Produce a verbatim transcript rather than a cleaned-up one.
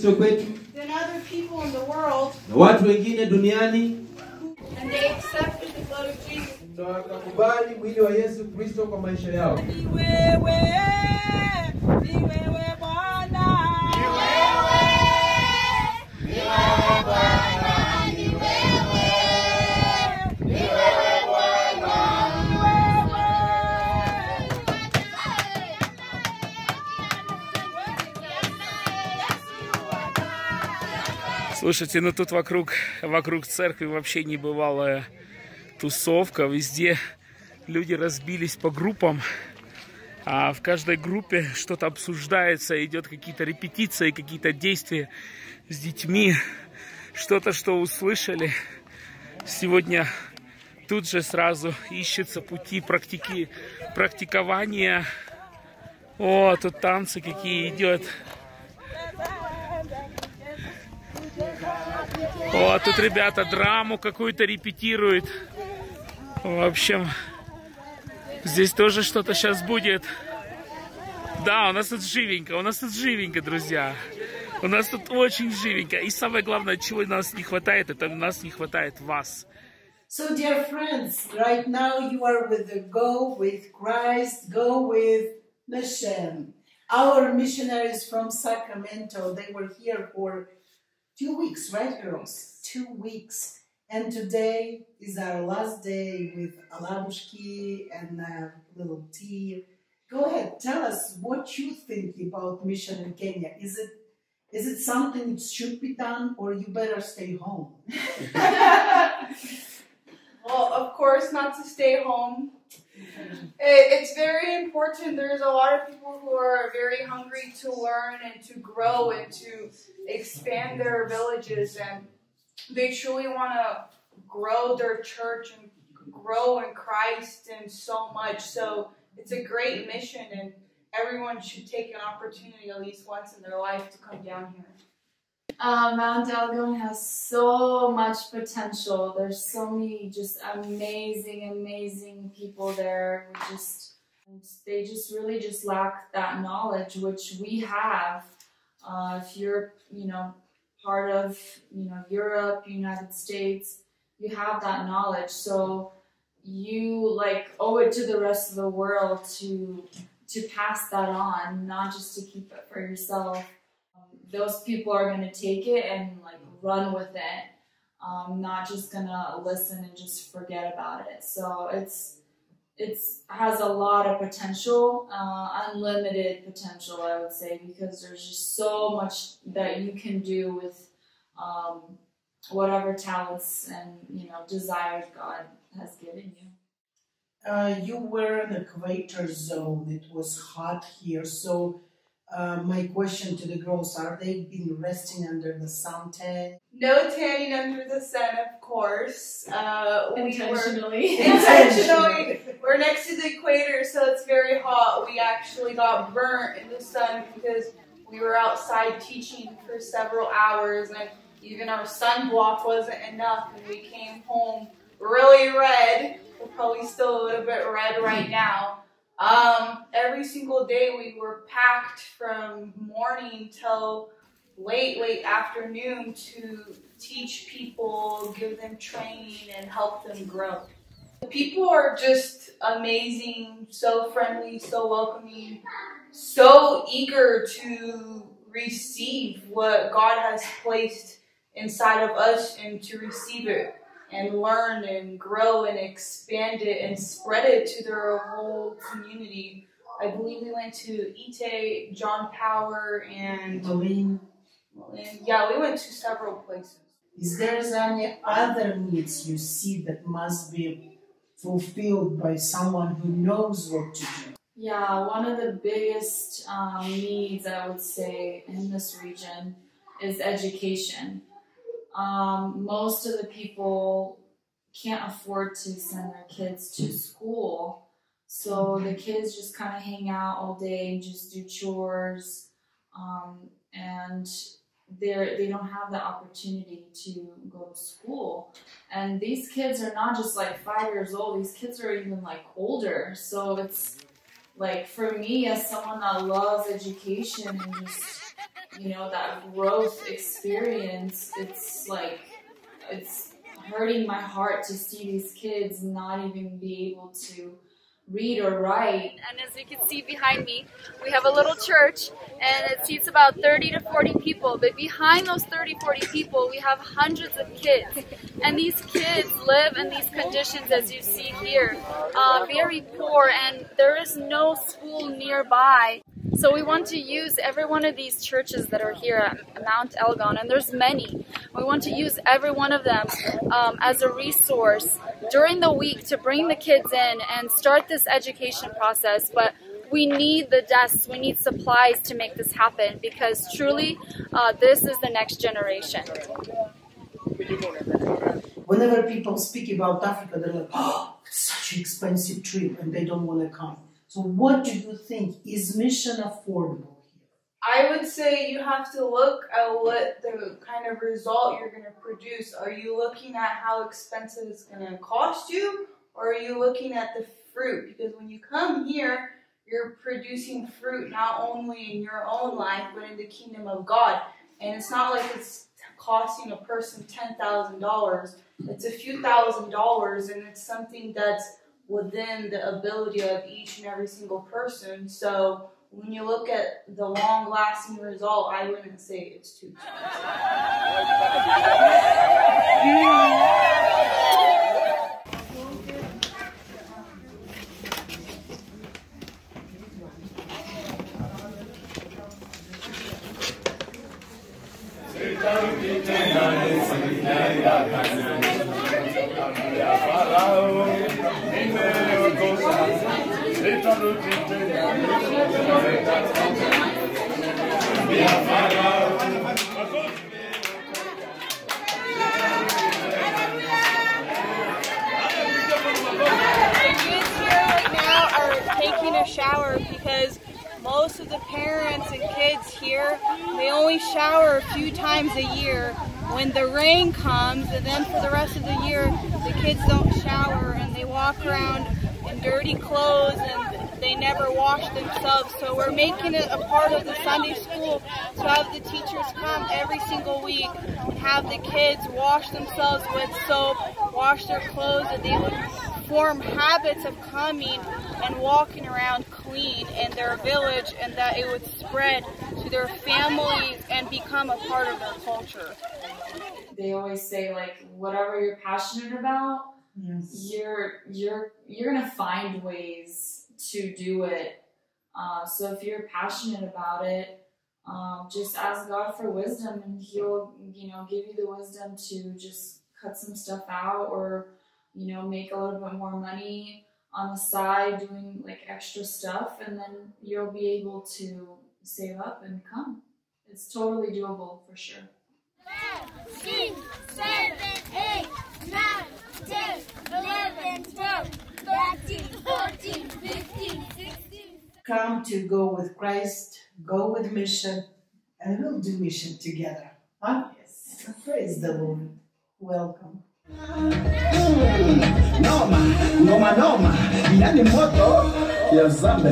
Kristo kwetu than other people in the world. Na watu wengine duniani. And they accepted the blood of Jesus. So wakakubali mwili wa Yesu Kristo kwa maisha yao. Ni wewe, ni wewe Bwana. Ni wewe, ni wewe Bwana. Слушайте, ну тут вокруг, вокруг церкви вообще небывалая тусовка. Везде люди разбились по группам. А в каждой группе что-то обсуждается, идет какие-то репетиции, какие-то действия с детьми. Что-то, что услышали. Сегодня тут же сразу ищется пути практики, практикования. О, тут танцы какие идет. О, тут ребята драму какую-то репетируют. В общем, здесь тоже что-то сейчас будет. Да, у нас тут живенько, у нас тут живенько, друзья. У нас тут очень живенько. И самое главное, чего нас не хватает, это нас не хватает вас. So, dear friends, right now you are with the Go with Christ, Go with Mission. Our missionaries from Sacramento, they were here for Two weeks, right girls? Two weeks. And today is our last day with Alabushki and uh, little T. Go ahead, tell us what you think about mission in Kenya. Is it, is it something that should be done, or you better stay home? Well, of course, not to stay home. It's very important. There's a lot of people who are very hungry to learn and to grow and to expand their villages, and they truly want to grow their church and grow in Christ and so much. So it's a great mission, and everyone should take an opportunity at least once in their life to come down here. Uh, Mount Elgon has so much potential. There's so many just amazing, amazing people there. We just, they just really just lack that knowledge, which we have. Uh, if you're, you know, part of, you know, Europe, United States, you have that knowledge. So you like owe it to the rest of the world to to pass that on, not just to keep it for yourself. Those people are going to take it and like run with it, um, not just going to listen and just forget about it. So it's it's has a lot of potential, uh, unlimited potential, I would say, because there's just so much that you can do with um, whatever talents and, you know, desires God has given you. Uh, you were in the equator zone. It was hot here, so. Uh, my question to the girls, are they been resting under the sun tan? No tanning under the sun, of course. Uh, intentionally. We were, intentionally. We're next to the equator, so it's very hot. We actually got burnt in the sun because we were outside teaching for several hours, and even our sunblock wasn't enough, and we came home really red. We're probably still a little bit red right now. Um, every single day we were packed from morning till late, late afternoon to teach people, give them training, and help them grow. People are just amazing, so friendly, so welcoming, so eager to receive what God has placed inside of us and to receive it and learn and grow and expand it and spread it to their whole community. I believe we went to Ite, John Power, and Doline. Yeah, we went to several places. Is there any other needs you see that must be fulfilled by someone who knows what to do? Yeah, one of the biggest um, needs, I would say, in this region is education. Um, most of the people can't afford to send their kids to school, so the kids just kind of hang out all day and just do chores, um, and they they don't have the opportunity to go to school. And these kids are not just like five years old; these kids are even like older. So it's like for me, as someone that loves education and just you know, that growth experience, it's like, it's hurting my heart to see these kids not even be able to read or write. And as you can see behind me, we have a little church and it seats about thirty to forty people. But behind those thirty, forty people, we have hundreds of kids. And these kids live in these conditions, as you see here, uh, very poor, and there is no school nearby. So we want to use every one of these churches that are here at Mount Elgon, and there's many. We want to use every one of them um, as a resource during the week to bring the kids in and start this education process. But we need the desks, we need supplies to make this happen, because truly uh, this is the next generation. Whenever people speak about Africa, they're like, oh, such an expensive trip, and they don't want to come. So what do you think? Is mission affordable here? I would say you have to look at what the kind of result you're going to produce. Are you looking at how expensive it's going to cost you? Or are you looking at the fruit? Because when you come here, you're producing fruit not only in your own life, but in the kingdom of God. And it's not like it's costing a person ten thousand dollars. It's a few thousand dollars, and it's something that's within the ability of each and every single person. So when you look at the long-lasting result, I wouldn't say it's too expensive. The kids here right now are taking a shower, because most of the parents and kids here, they only shower a few times a year when the rain comes, and then for the rest of the year the kids don't shower and they walk around in dirty clothes and they never wash themselves. So we're making it a part of the Sunday school to have the teachers come every single week and have the kids wash themselves with soap, wash their clothes, and they would form habits of coming and walking around clean in their village, and that it would spread to their families and become a part of their culture. They always say, like, whatever you're passionate about, yes, you're you're you're gonna find ways to do it. Uh, so if you're passionate about it, um, just ask God for wisdom, and He'll you know give you the wisdom to just cut some stuff out, or you know make a little bit more money on the side doing like extra stuff, and then you'll be able to save up and come. It's totally doable for sure. Come to go with Christ, go with mission, and we'll do mission together. Huh? Yes. Praise the Lord. Welcome. Noma, noma, noma. Yani moto ya zambe.